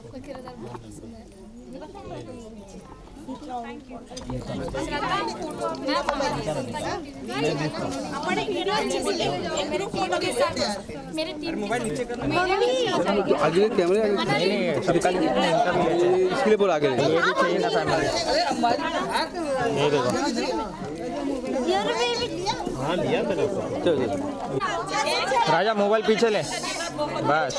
आपका किरदार बहुत पसंद है। आगे कैमरे इसके लिए बोल आगे राजा मोबाइल पीछे ले बस।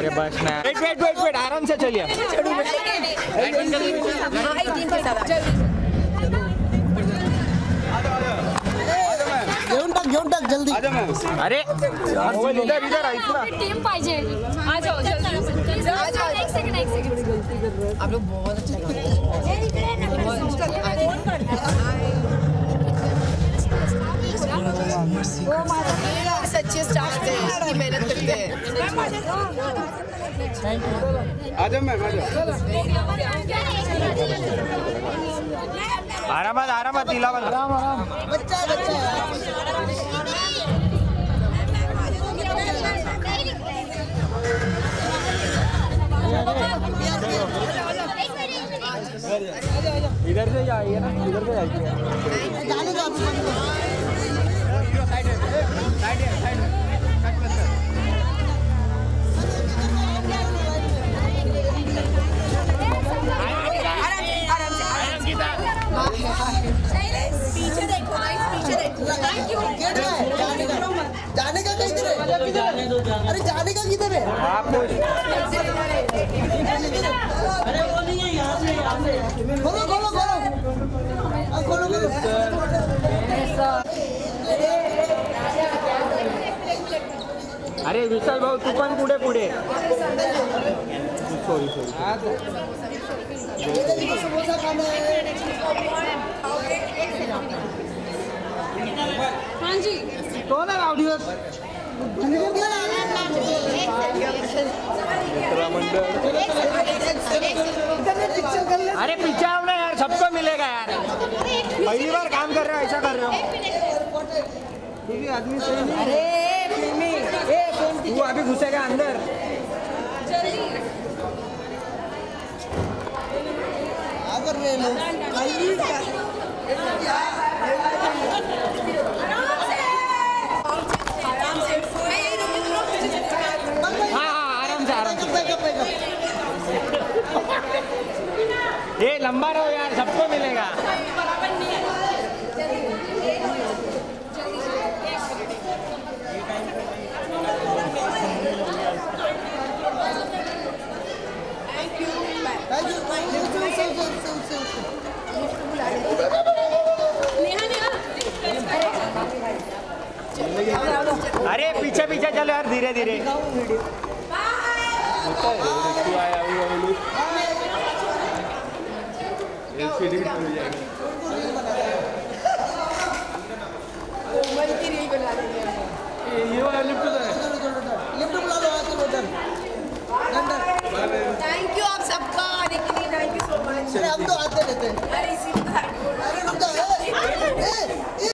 अरे बस ना वेट वेट वेट वेट आराम से चलिए जल्दी। अरे इधर इधर टीम पाहिजे आ जाओ जल्दी। आप लोग बहुत अच्छा अच्छे स्टाफ की मेहनत करते हैं। आ जाओ मैम आ जाओ आराम दिला बच्चा इधर से जाइए ना इधर से जाइए अरे विशाल भाऊ तू पण पुढे पुढे हाँ जी तो ना ऑडियो अरे पीछे हमने यार सबको मिलेगा यार पहली बार काम कर रहे हो ऐसा कर रहे हो ठीक है आदमी सही नहीं। अरे वो अभी घुसेगा अंदर अगर ले लो ये लंबा रहो यार सबको मिलेगा। अरे पीछे पीछे चलो यार धीरे धीरे ये वाला लिफ्ट है देते हैं।